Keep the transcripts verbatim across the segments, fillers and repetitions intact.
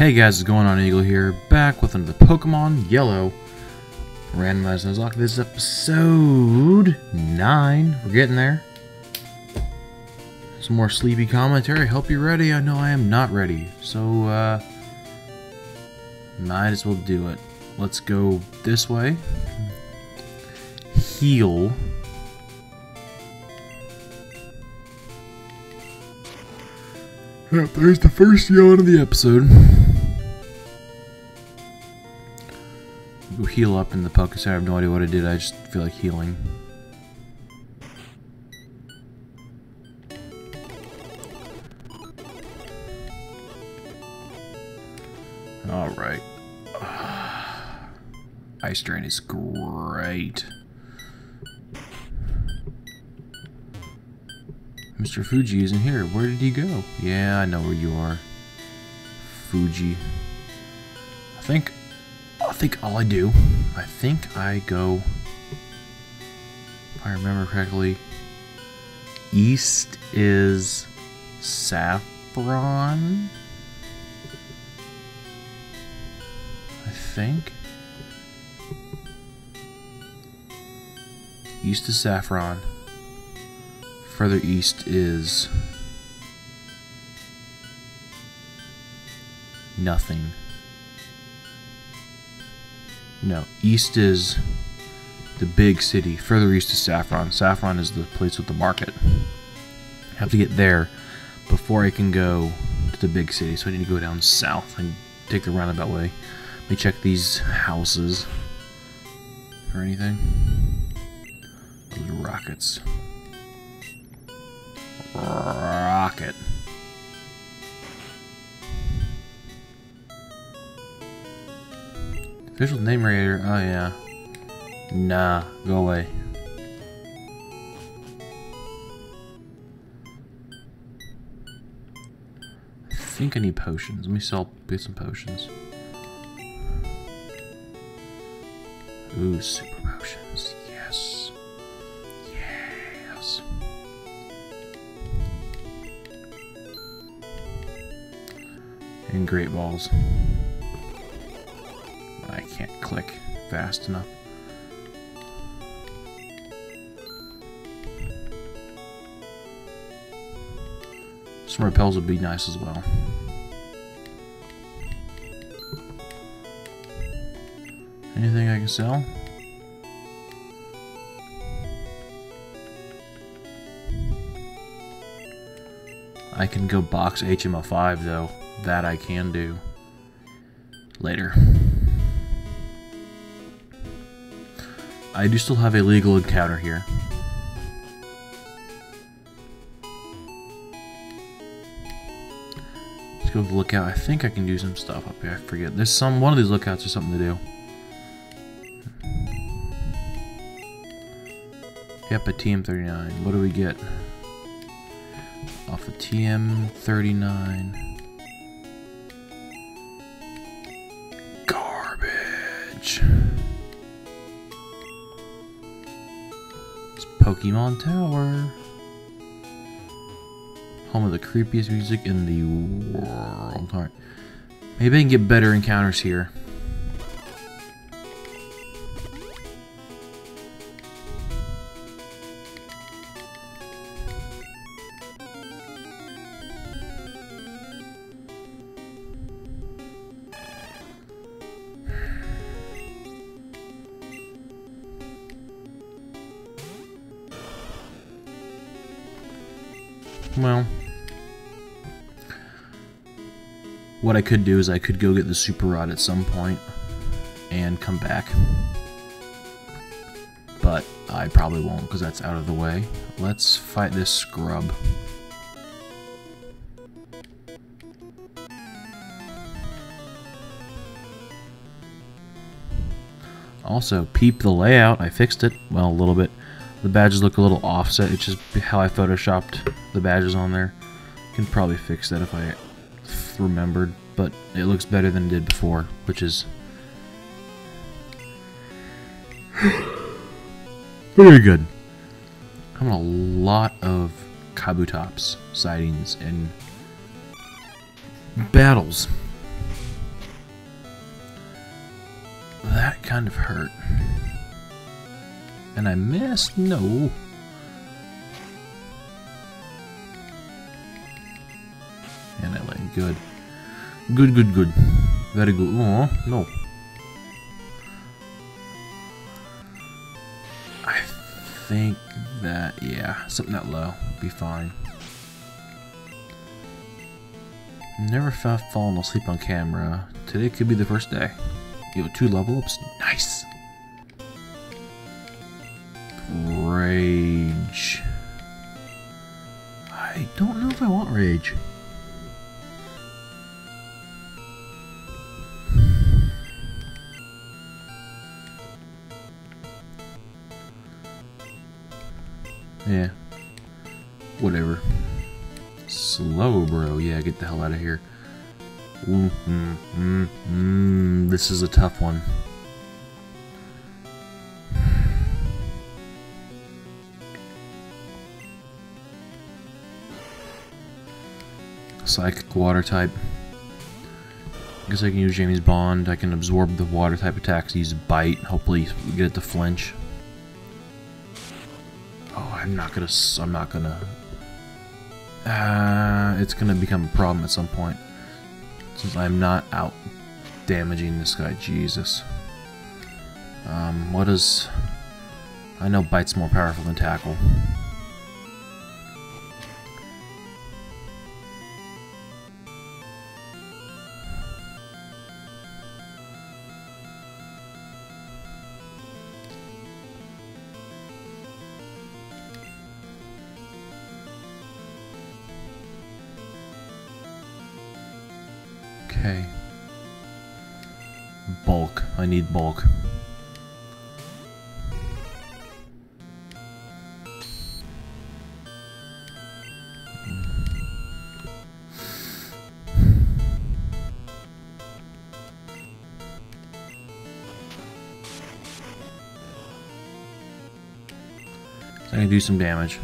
Hey guys, what's going on? Eagle here, back with another Pokemon Yellow randomized Nuzlocke. This is episode nine. We're getting there. Some more sleepy commentary. Hope you're ready. I know I am not ready, so uh, might as well do it. Let's go this way. Heal. Yep, there's the first yawn of the episode. We'll heal up in the Pokestop. I have no idea what I did. I just feel like healing. Alright. Ice Drain is great. Mister Fuji isn't here. Where did he go? Yeah, I know where you are. Fuji. I think... I think all I do, I think I go, if I remember correctly, east is Saffron, I think. East is Saffron, further east is nothing. No, east is the big city. Further east is Saffron. Saffron is the place with the market. I have to get there before I can go to the big city, so I need to go down south and take the roundabout way. Let me check these houses for anything. Those are rockets. Rocket. Official name reader, oh yeah. Nah, go away. I think I need potions. Let me sell get some potions. Ooh, super potions. Yes. Yes. And great balls. I can't click fast enough. Some repels would be nice as well. Anything I can sell? I can go box H M O five though. That I can do. Later. I do still have a legal encounter here. Let's go to the lookout. I think I can do some stuff up here. I forget. There's some one of these lookouts or something to do. Yep, a T M thirty-nine. What do we get? Off a T M thirty-nine. Pokemon Tower. Home of the creepiest music in the world. Alright. Maybe I can get better encounters here. Well, what I could do is I could go get the Super Rod at some point and come back, but I probably won't because that's out of the way. Let's fight this scrub. Also, peep the layout. I fixed it. Well, a little bit. The badges look a little offset. It's just how I photoshopped the badges on there. Can probably fix that if I remembered, but it looks better than it did before, which is very good. I'm on a lot of Kabutops sightings and battles. That kind of hurt. And I missed? No. And I like good. Good, good, good. Very good. Oh, no. I think that, yeah, something that low would be fine. Never fallen asleep on camera. Today could be the first day. Yo, two level ups. Nice. Rage. I don't know if I want rage. Yeah. Whatever. Slow, bro. Yeah, get the hell out of here. Mm, mm, mm, mm. This is a tough one. Psychic water type. I guess I can use Jamie's Bond. I can absorb the water type attacks. Use Bite. Hopefully, we get it to flinch. Oh, I'm not gonna. I'm not gonna. Uh, it's gonna become a problem at some point. Since I'm not out damaging this guy, Jesus. Um, what is... I know Bite's more powerful than Tackle. Okay. Bulk. I need bulk. I can do some damage.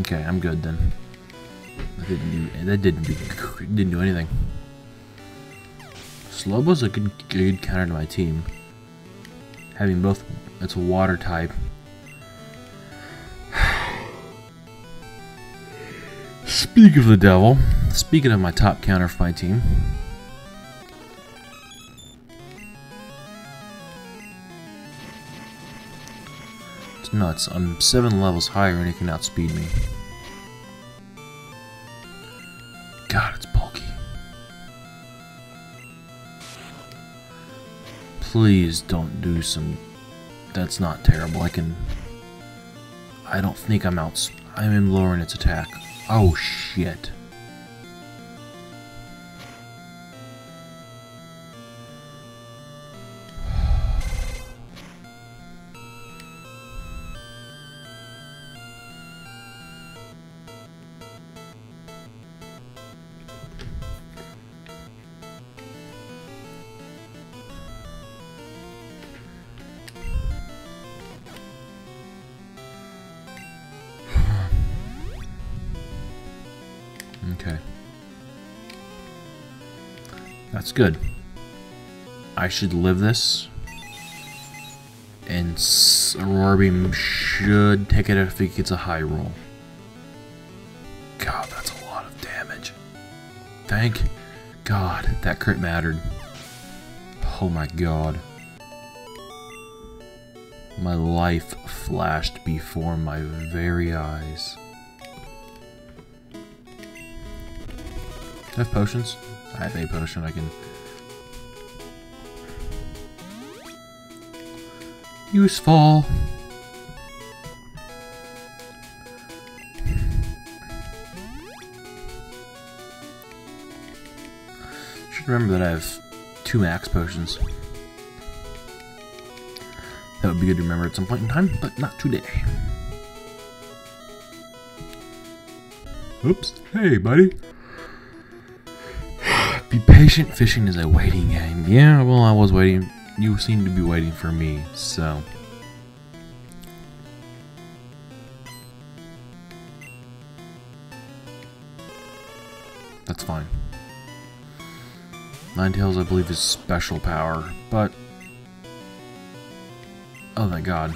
Okay, I'm good then. That didn't do that didn't do didn't do anything. Slowbo's a good good counter to my team. Having both, it's a water type. Speak of the devil. Speaking of my top counter for my team. Nuts. I'm seven levels higher and it can outspeed me. God, it's bulky. Please don't do some... That's not terrible. I can... I don't think I'm out... I'm in lowering its attack. Oh, shit. Okay. That's good. I should live this. And Aurora Beam should take it if it gets a high roll. God, that's a lot of damage. Thank God that crit mattered. Oh my God. My life flashed before my very eyes. I have potions. I have a potion I can useful. Should remember that I have two max potions. That would be good to remember at some point in time, but not today. Oops. Hey, buddy. Be patient, fishing is a waiting game. Yeah, well, I was waiting. You seem to be waiting for me, so. That's fine. Ninetales, I believe, is special power, but... Oh, thank God.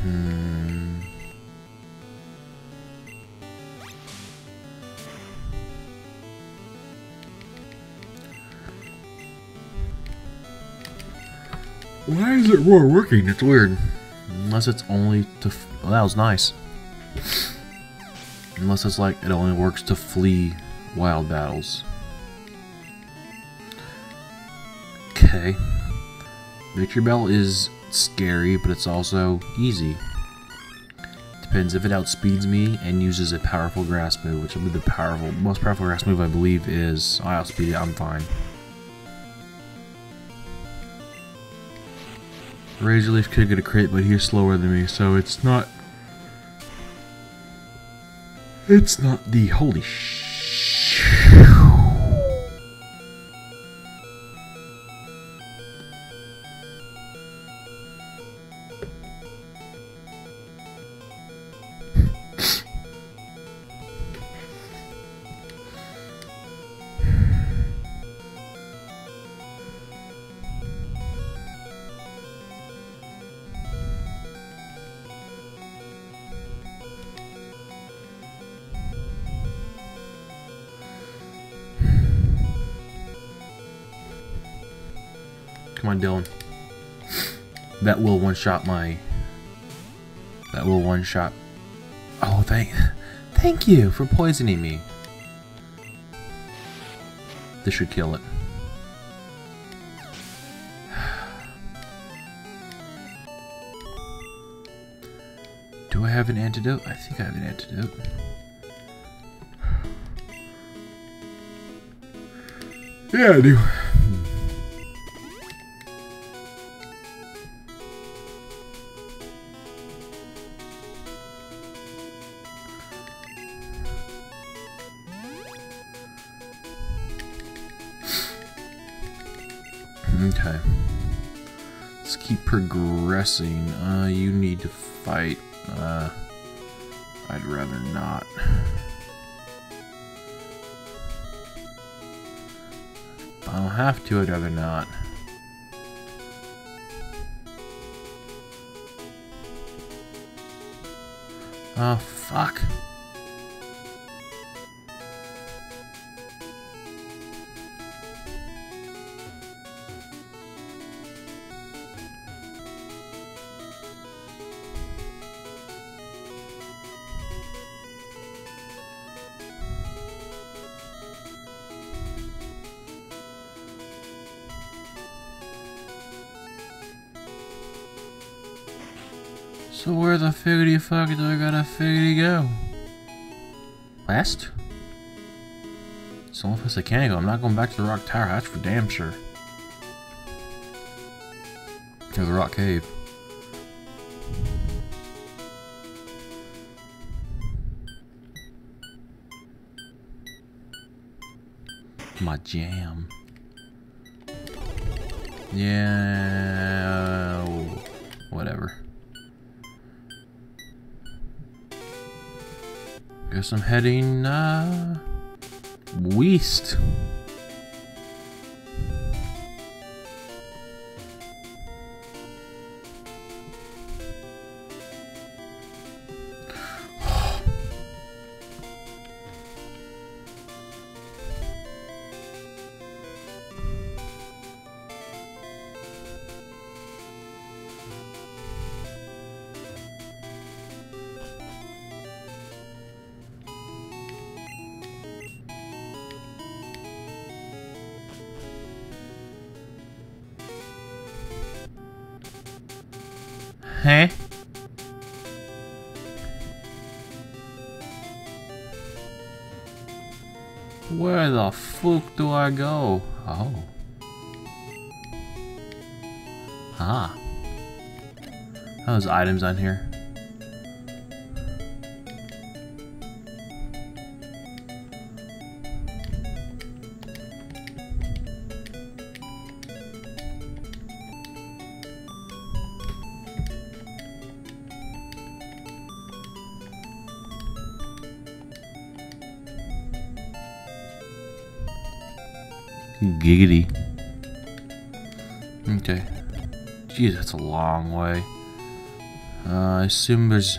Hmm... Why is it more working? It's weird. Unless it's only to... F well, that was nice. Unless it's like, it only works to flee wild battles. Okay. Victreebel is scary, but it's also easy. Depends if it outspeeds me and uses a powerful grass move, which would be the powerful, most powerful grass move I believe is, I outspeed it, I'm fine. Razor Leaf could get a crit, but he's slower than me, so it's not... It's not the... Holy sh... Come on, Dylan. That will one-shot my... That will one-shot... Oh, thank... Thank you for poisoning me. This should kill it. Do I have an antidote? I think I have an antidote. Yeah, I do. Okay, let's keep progressing. Uh, you need to fight. Uh, I'd rather not. If I don't have to, I'd rather not. Oh, fuck. So where the figgity fuck do I gotta figgity go? West? It's the only place I can go. I'm not going back to the rock tower, that's for damn sure. There's a rock cave. My jam. Yeah, whatever. Guess I'm heading uh, west. Huh? Where the fuck do I go? Oh. Ah. Those items on here. Giggity. Okay. Jeez, that's a long way. Uh, I assume there's...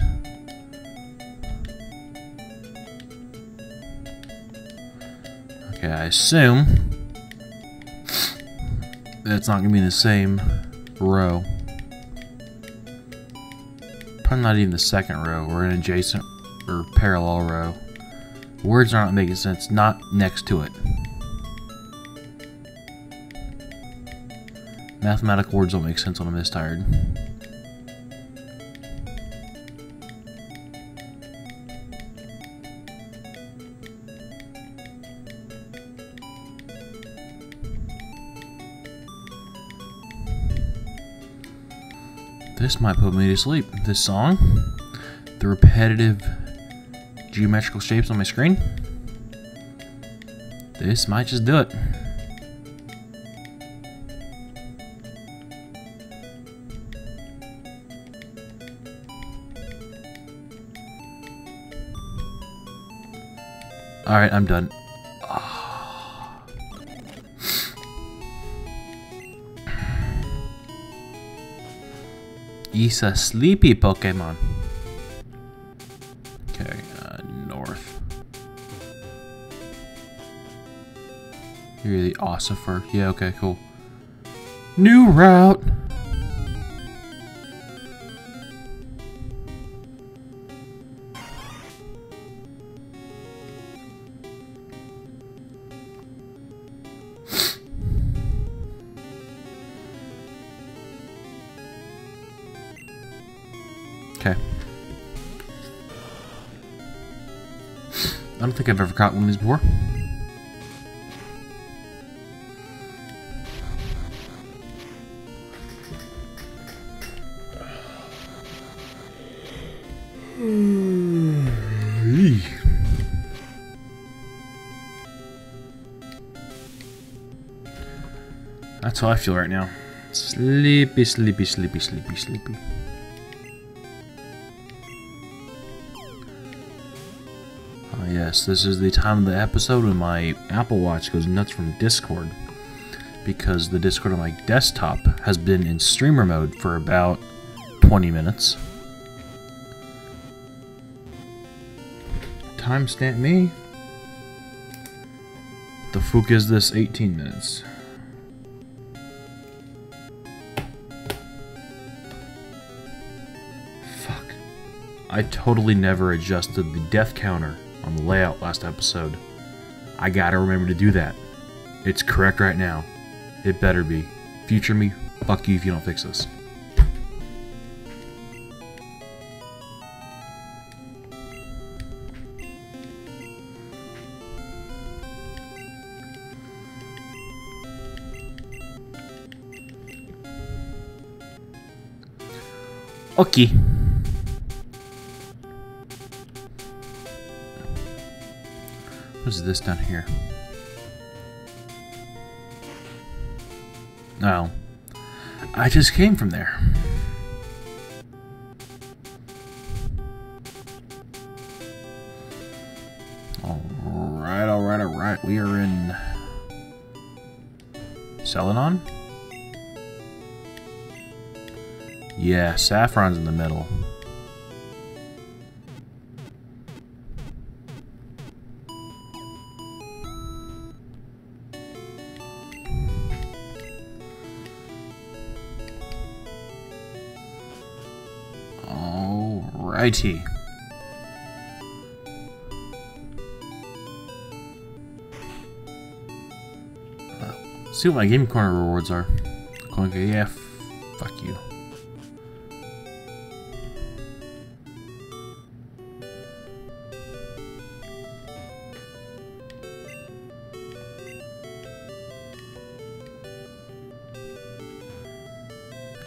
Okay, I assume... That's not gonna be in the same row. Probably not even the second row. We're in an adjacent or parallel row. Words aren't making sense. Not next to it. Mathematical words don't make sense when I'm this tired. This might put me to sleep. This song, the repetitive geometrical shapes on my screen, this might just do it. Alright, I'm done. Oh. He's a sleepy Pokemon. Okay, uh, north. You're the Ossifer. Yeah, okay, cool. New route! I don't think I've ever caught one of these before. That's how I feel right now. Sleepy, sleepy, sleepy, sleepy, sleepy. Yes, this is the time of the episode when my Apple Watch goes nuts from Discord, because the Discord on my desktop has been in streamer mode for about twenty minutes. Timestamp me. The fuck is this? eighteen minutes. Fuck. I totally never adjusted the death counter on the layout last episode. I gotta remember to do that. It's correct right now. It better be. Future me, fuck you if you don't fix this. Okay. What is this down here? Oh. I just came from there. Alright, alright, alright. We are in... Celadon? Yeah, Saffron's in the middle. I T. Uh, see what my Game Corner rewards are. Okay, yeah, fuck you.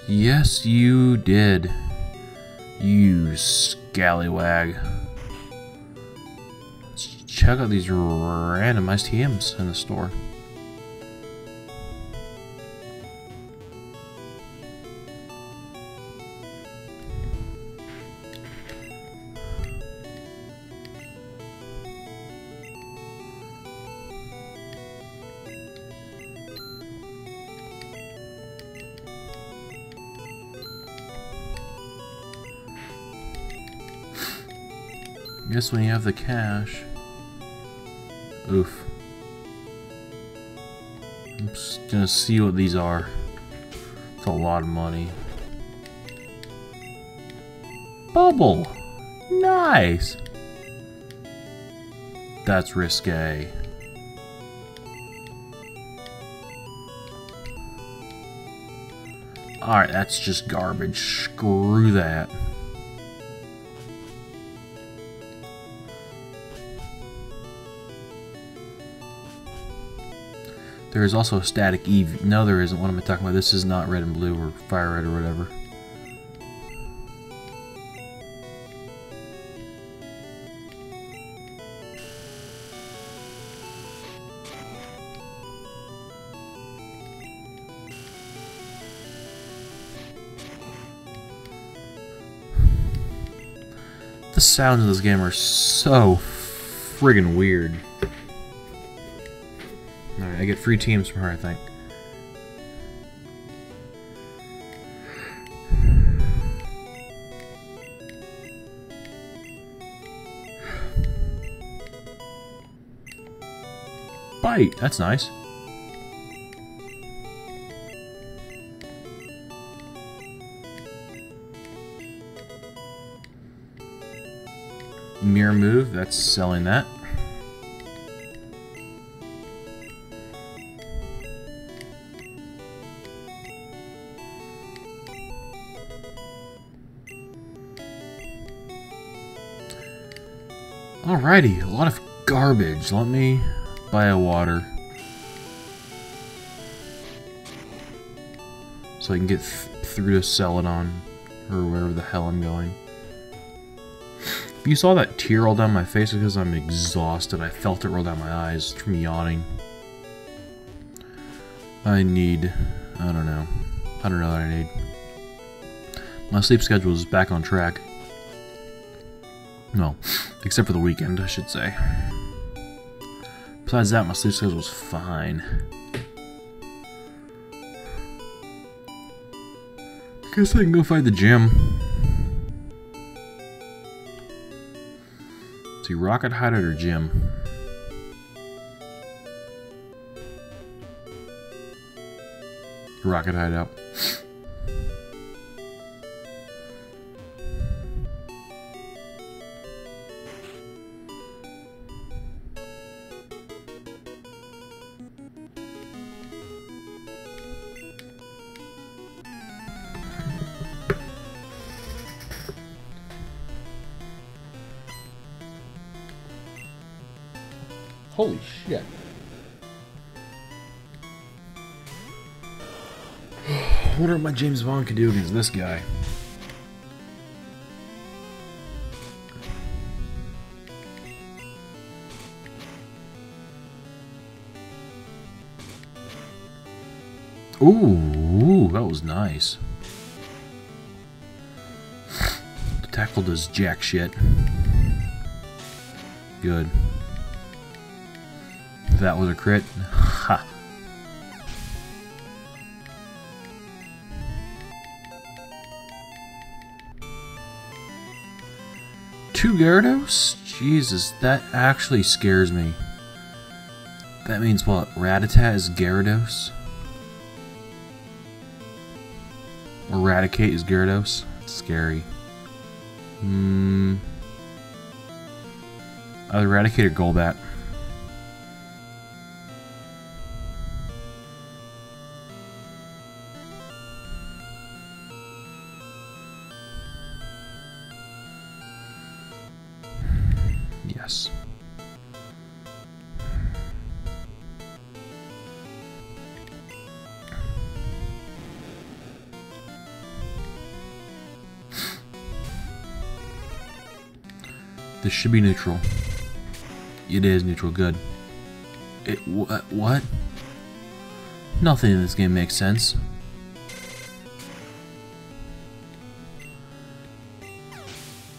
Yes, you did. You scallywag. Let's check out these randomized T Ms in the store. I guess when you have the cash. Oof. I'm just gonna see what these are. It's a lot of money. Bubble! Nice! That's risque. Alright, that's just garbage. Screw that. There is also a static Eevee. No, there isn't. What am I talking about? This is not Red and Blue or Fire Red or whatever. The sounds of this game are so friggin' weird. Alright, I get free teams from her, I think. Bite! That's nice. Mirror move, that's selling that. Alrighty, a lot of garbage. Let me buy a water. So I can get th through to Celadon, or wherever the hell I'm going. If you saw that tear roll down my face, because I'm exhausted. I felt it roll down my eyes from yawning. I need... I don't know. I don't know what I need. My sleep schedule is back on track. No, except for the weekend, I should say. Besides that, my sleep schedule was fine. I guess I can go find the gym. See, Rocket Hideout or gym? Rocket Hideout. Holy shit. I wonder what my James Bond can do against this guy. Ooh, ooh, that was nice. The tackle does jack shit. Good. That was a crit. Ha. Two Gyarados? Jesus, that actually scares me. That means what? Rattata is Gyarados? Eradicate is Gyarados? That's scary. Hmm. Either Eradicate or Golbat. This should be neutral. It is neutral. Good. It wh what? Nothing in this game makes sense.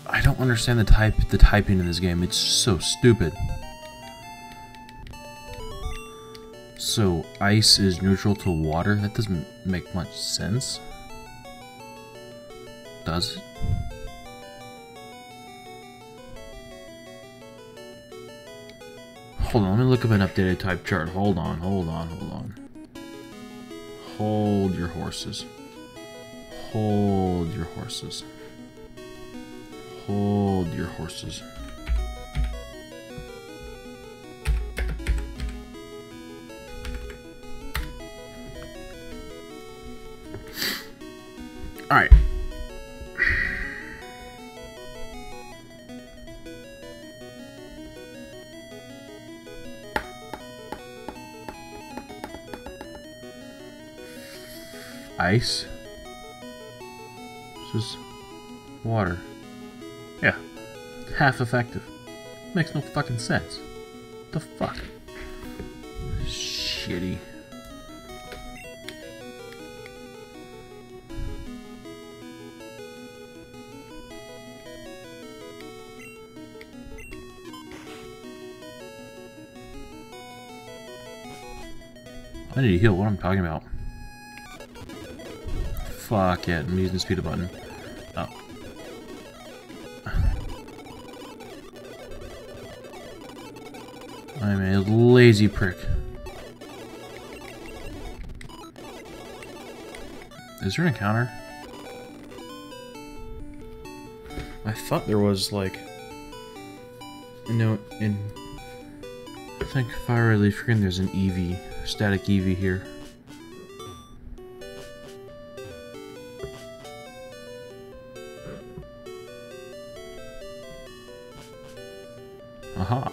I don't understand the type the typing in this game. It's so stupid. So ice is neutral to water. That doesn't make much sense. Does it? Hold on, let me look up an updated type chart. Hold on, hold on, hold on. Hold your horses. Hold your horses. Hold your horses. All right. Ice. This is water. Yeah. Half effective. Makes no fucking sense. The fuck? Shitty. I need to heal. What am I talking about? Fuck it, I'm using the speed button. Oh. I'm a lazy prick. Is there an encounter? I thought there was, like... No, in... I think Fire Red, Leaf Green, there's an Eevee. Static Eevee here. Aha.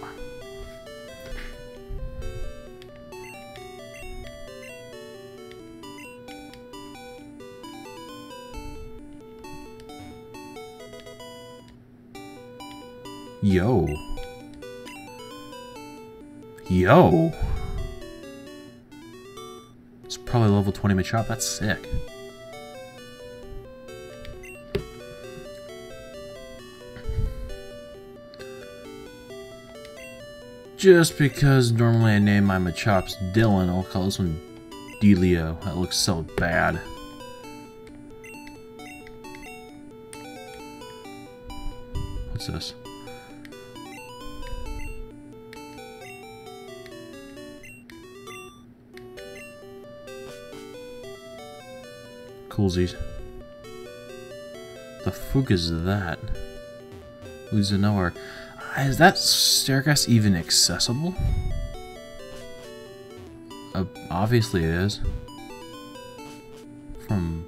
Yo. Yo. It's probably level twenty Machop. That's sick. Just because normally I name my Machops Dylan, I'll call this one Delio. That looks so bad. What's this? Coolsies. The fuck is that? Leads to nowhere. Is that staircase even accessible? Uh, obviously it is. From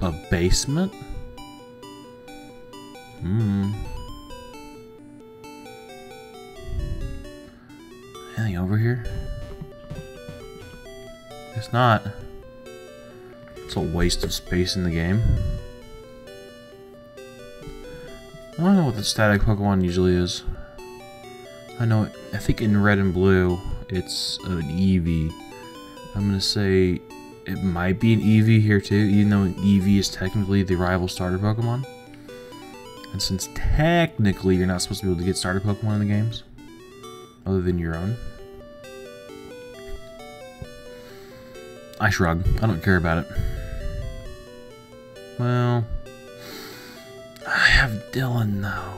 a basement? Hmm. Anything over here? Guess not. It's a waste of space in the game. I don't know what the static Pokemon usually is. I know, I think in Red and Blue, it's an Eevee. I'm gonna say it might be an Eevee here too, even though an Eevee is technically the rival starter Pokemon. And since technically you're not supposed to be able to get starter Pokemon in the games, other than your own. I shrug. I don't care about it. Well... I have Dylan though.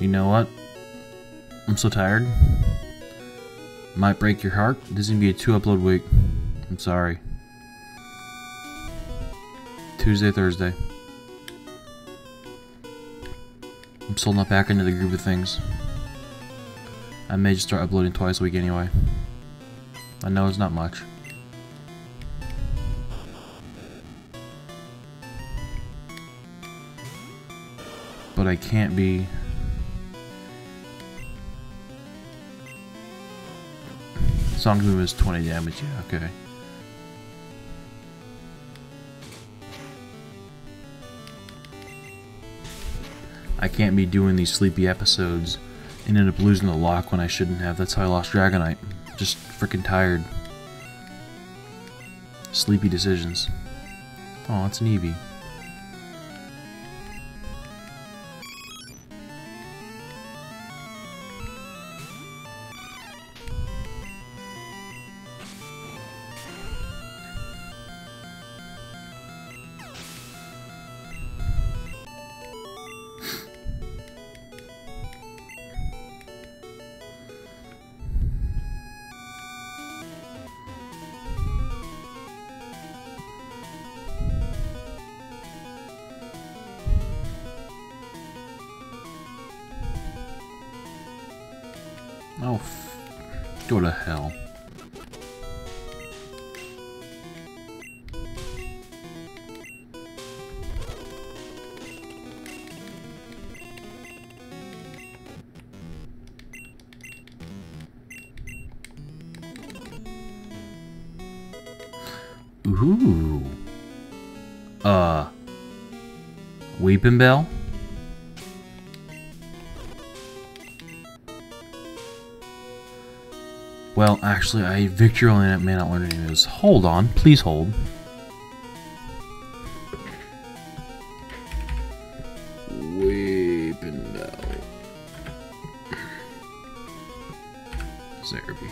You know what? I'm so tired. Might break your heart. This is gonna be a two upload week. I'm sorry. Tuesday, Thursday. I'm still not back into the groove of things. I may just start uploading twice a week anyway. I know it's not much. But I can't be... Song boom is twenty damage, yeah, okay. I can't be doing these sleepy episodes and end up losing the lock when I shouldn't have. That's how I lost Dragonite. Just freaking tired. sleepy decisions. Oh, it's an Eevee. Oh, f go to hell. Ooh. Uh. Weepinbell? Well, actually, I Victreebel and it may not learn any moves. Hold on, please hold. Weepinbell. Therapy.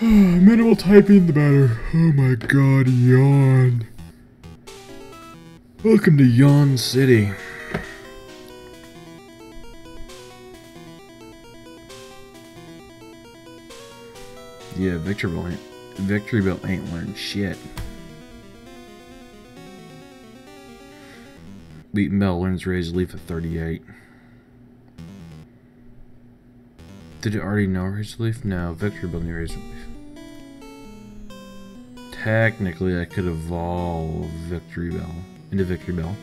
Minimal typing, the better. Oh my god, yawn. Welcome to Yawn City. Yeah, Victreebel ain't, Victreebel ain't learned shit. Weepinbell learns Razor Leaf at thirty-eight. Did it already know Razor Leaf? No, Victreebel knew Razor Leaf. Technically, I could evolve Victreebel into Victreebel.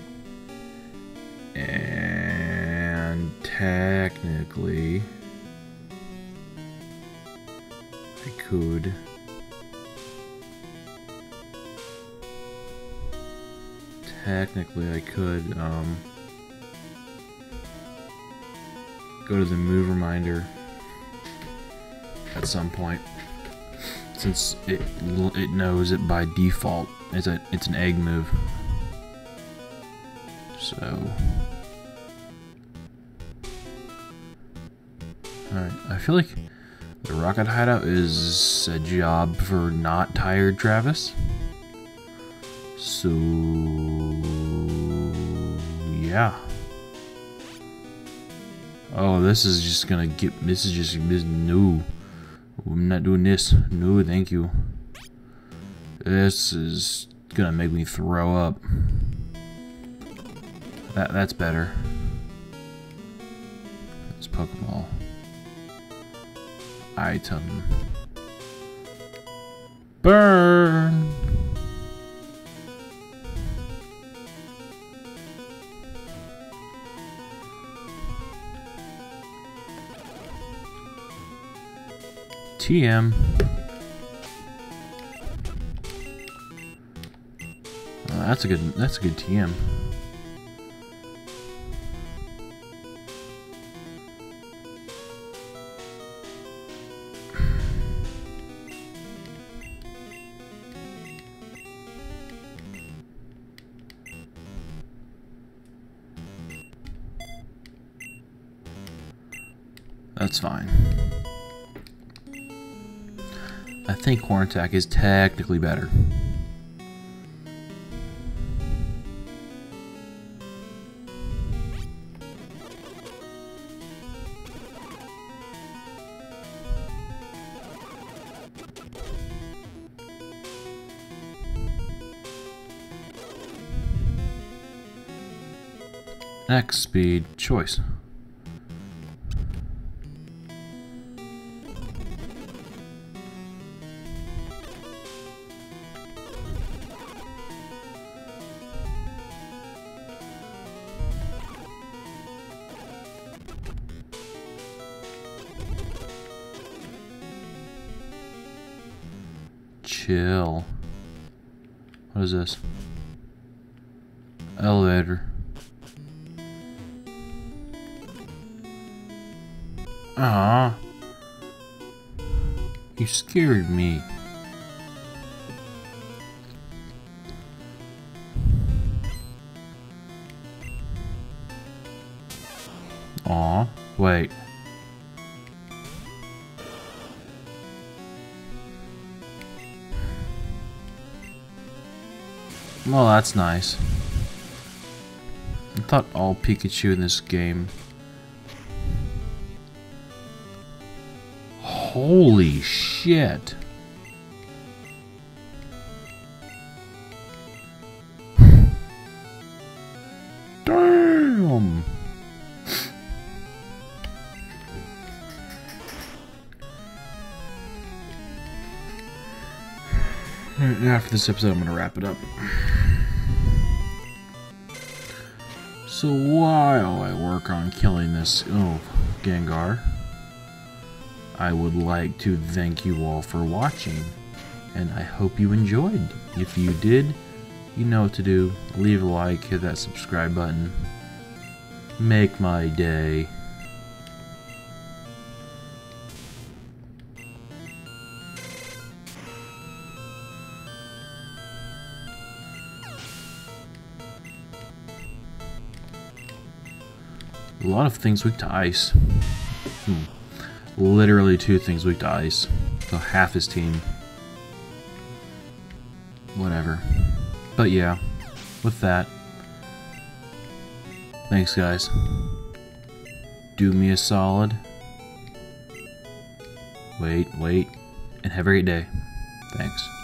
And technically... I could technically I could um, go to the move reminder at some point, since it it knows it by default. It's a it's an egg move, so. Alright, I feel like the Rocket Hideout is a job for not tired Travis. So... yeah. Oh, this is just gonna get... this is just... this, no. I'm not doing this. No, thank you. This is gonna make me throw up. That, that's better. It's Pokeball. Item. Burn! T M. Oh, that's a good, that's a good T M. That's fine. I think Horn Attack is technically better. Next, speed choice. Chill. What is this? Elevator. Ah. You scared me. Wait. Well, that's nice. I thought all Pikachu in this game. Holy shit. Damn. After this episode, I'm gonna wrap it up. So while I work on killing this oh Gengar, I would like to thank you all for watching, and I hope you enjoyed. If you did, you know what to do. Leave a like, hit that subscribe button. Make my day. A lot of things weak to ice. Hmm. Literally two things weak to ice. So half his team. Whatever. But yeah, with that, thanks guys. Do me a solid. Wait, wait, and have a great day. Thanks.